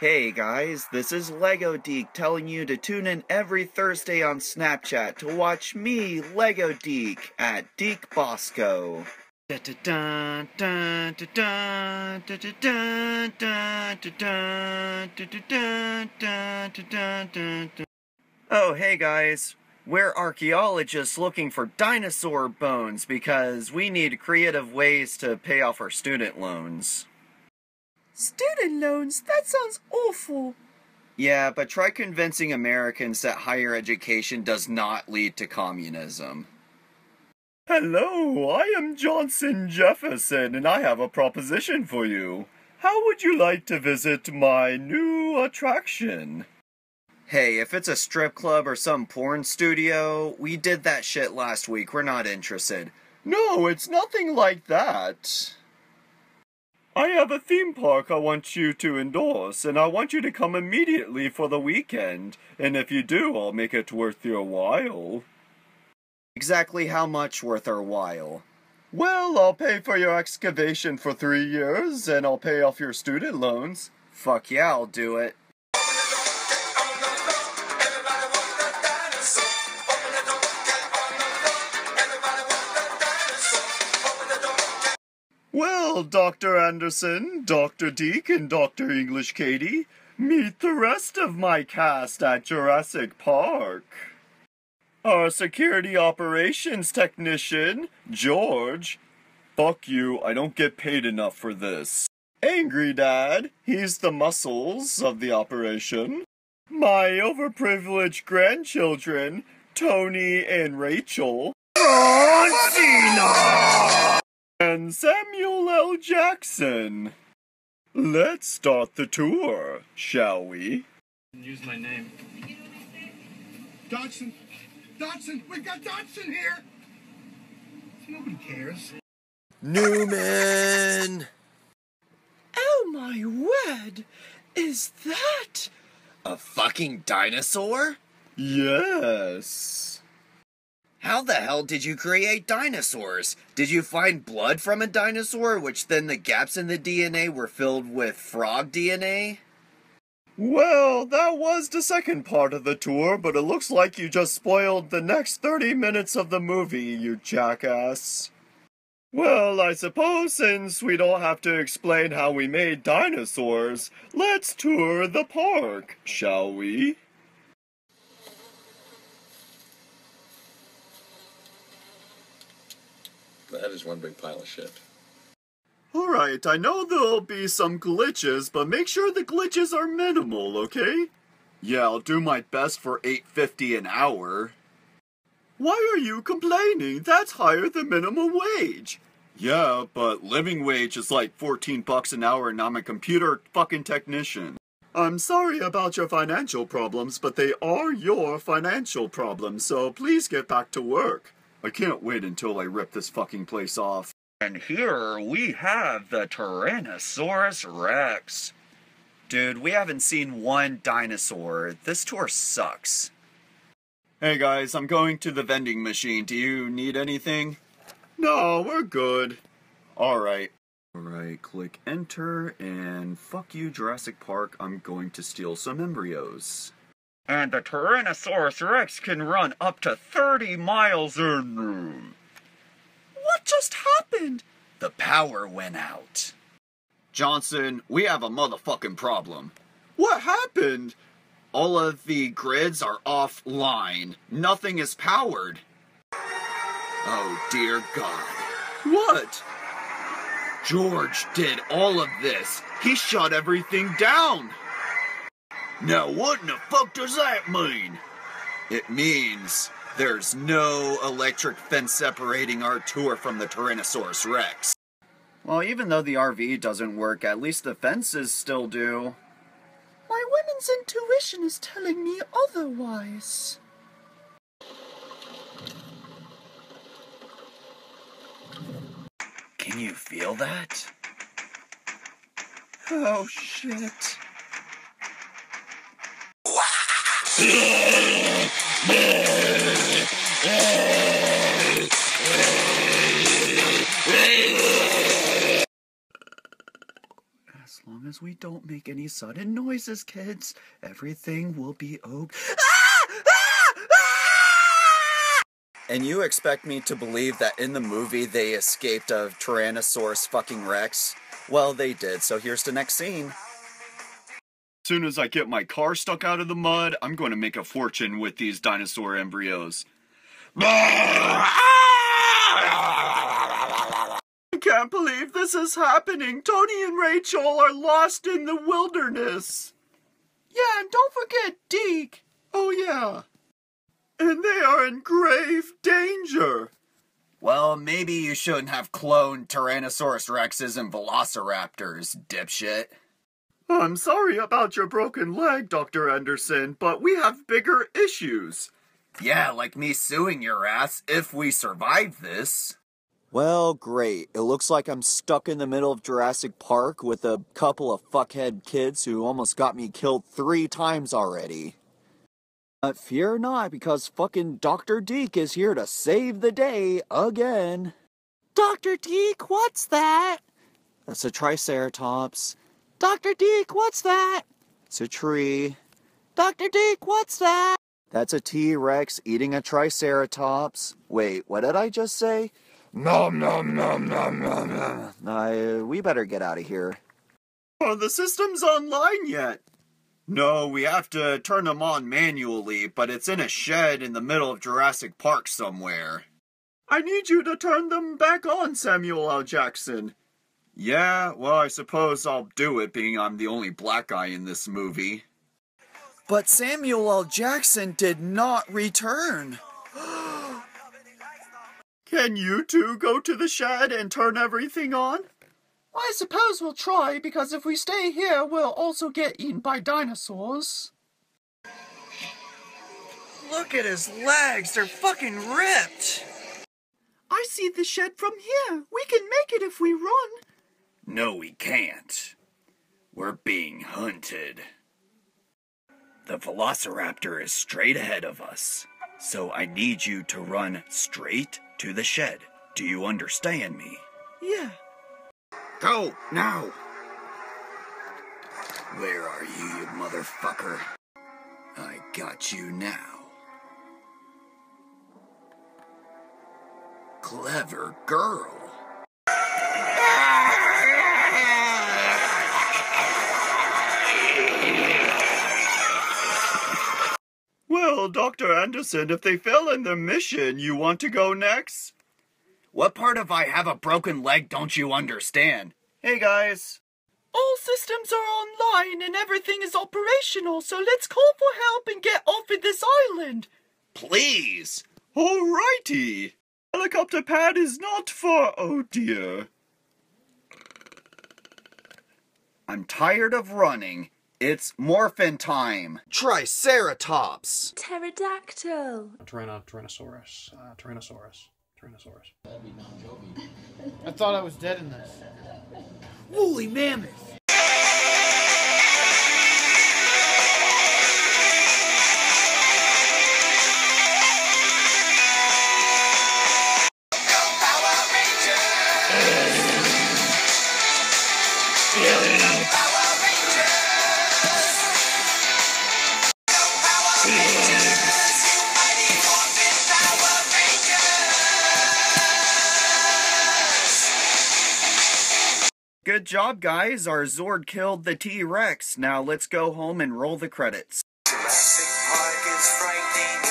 Hey guys, this is Lego Deek telling you to tune in every Thursday on Snapchat to watch me, Lego Deek, at Deek Bosco. Oh, hey guys. We're archaeologists looking for dinosaur bones because we need creative ways to pay off our student loans. Student loans? That sounds awful. Yeah, but try convincing Americans that higher education does not lead to communism. Hello, I am Johnson Jefferson, and I have a proposition for you. How would you like to visit my new attraction? Hey, if it's a strip club or some porn studio, we did that shit last week. We're not interested. No, it's nothing like that. I have a theme park I want you to endorse, and I want you to come immediately for the weekend. And if you do, I'll make it worth your while. Exactly how much worth our while? Well, I'll pay for your excavation for 3 years, and I'll pay off your student loans. Fuck yeah, I'll do it. Well, Dr. Anderson, Dr. Deek, and Dr. English Katie, meet the rest of my cast at Jurassic Park. Our security operations technician, George. Fuck you, I don't get paid enough for this. Angry Dad, he's the muscles of the operation. My overprivileged grandchildren, Tony and Rachel. John Cena! And Samuel L. Jackson. Let's start the tour, shall we? Use my name. Dodson. Dodson. We've got Dodson here. Nobody cares. Newman. Oh my word. Is that a fucking dinosaur? Yes. How the hell did you create dinosaurs? Did you find blood from a dinosaur, which then the gaps in the DNA were filled with frog DNA? Well, that was the second part of the tour, but it looks like you just spoiled the next 30 minutes of the movie, you jackass. Well, I suppose since we don't have to explain how we made dinosaurs, let's tour the park, shall we? That is one big pile of shit. Alright, I know there'll be some glitches, but make sure the glitches are minimal, okay? Yeah, I'll do my best for $8.50 an hour. Why are you complaining? That's higher than minimum wage. Yeah, but living wage is like 14 bucks an hour and I'm a computer fucking technician. I'm sorry about your financial problems, but they are your financial problems, so please get back to work. I can't wait until I rip this fucking place off. And here we have the Tyrannosaurus Rex. Dude, we haven't seen one dinosaur. This tour sucks. Hey guys, I'm going to the vending machine. Do you need anything? No, we're good. Alright. Alright, click enter, and fuck you, Jurassic Park. I'm going to steal some embryos. And the Tyrannosaurus Rex can run up to 30 miles an hour. What just happened? The power went out. Johnson, we have a motherfucking problem. What happened? All of the grids are offline. Nothing is powered. Oh dear God. What? George did all of this. He shut everything down. Now what in the fuck does that mean? It means there's no electric fence separating our tour from the Tyrannosaurus Rex. Well, even though the RV doesn't work, at least the fences still do. My women's intuition is telling me otherwise. Can you feel that? Oh shit. As long as as we don't make any sudden noises, kids, everything will be okay. And you expect me to believe that in the movie they escaped a Tyrannosaurus fucking Rex? Well, they did, so here's the next scene. As soon as I get my car stuck out of the mud, I'm going to make a fortune with these dinosaur embryos. I can't believe this is happening. Tony and Rachel are lost in the wilderness. Yeah, and don't forget Deek. Oh, yeah. And they are in grave danger. Well, maybe you shouldn't have cloned Tyrannosaurus Rexes and Velociraptors, dipshit. I'm sorry about your broken leg, Dr. Anderson, but we have bigger issues. Yeah, like me suing your ass if we survive this. Well, great. It looks like I'm stuck in the middle of Jurassic Park with a couple of fuckhead kids who almost got me killed 3 times already. But fear not, because fucking Dr. Deek is here to save the day again. Dr. Deek, what's that? That's a Triceratops. Dr. Deek, what's that? It's a tree. Dr. Deek, what's that? That's a T-Rex eating a Triceratops. Wait, what did I just say? Nom nom nom nom nom nom. We better get out of here. Oh, the system's online yet. No, we have to turn them on manually, but it's in a shed in the middle of Jurassic Park somewhere. I need you to turn them back on, Samuel L. Jackson. Yeah, well, I suppose I'll do it, being I'm the only black guy in this movie. But Samuel L. Jackson did not return. Can you two go to the shed and turn everything on? Well, I suppose we'll try, because if we stay here, we'll also get eaten by dinosaurs. Look at his legs, they're fucking ripped. I see the shed from here. We can make it if we run. No, we can't. We're being hunted. The Velociraptor is straight ahead of us, so I need you to run straight to the shed. Do you understand me? Yeah. Go, now! Where are you, you motherfucker? I got you now. Clever girl. Well, Dr. Anderson, if they fail in their mission, you want to go next? What part of I have a broken leg don't you understand? Hey, guys. All systems are online and everything is operational, so let's call for help and get off of this island. Please. Alrighty. Helicopter pad is not far, oh dear. I'm tired of running. It's morphin' time! Triceratops! Pterodactyl! Tyrannosaurus. Tyrannosaurus. That'd be Bon Jovi. I thought I was dead in this. Woolly mammoth! Good job, guys. Our Zord killed the T-Rex. Now let's go home and roll the credits. Jurassic Park is frightening.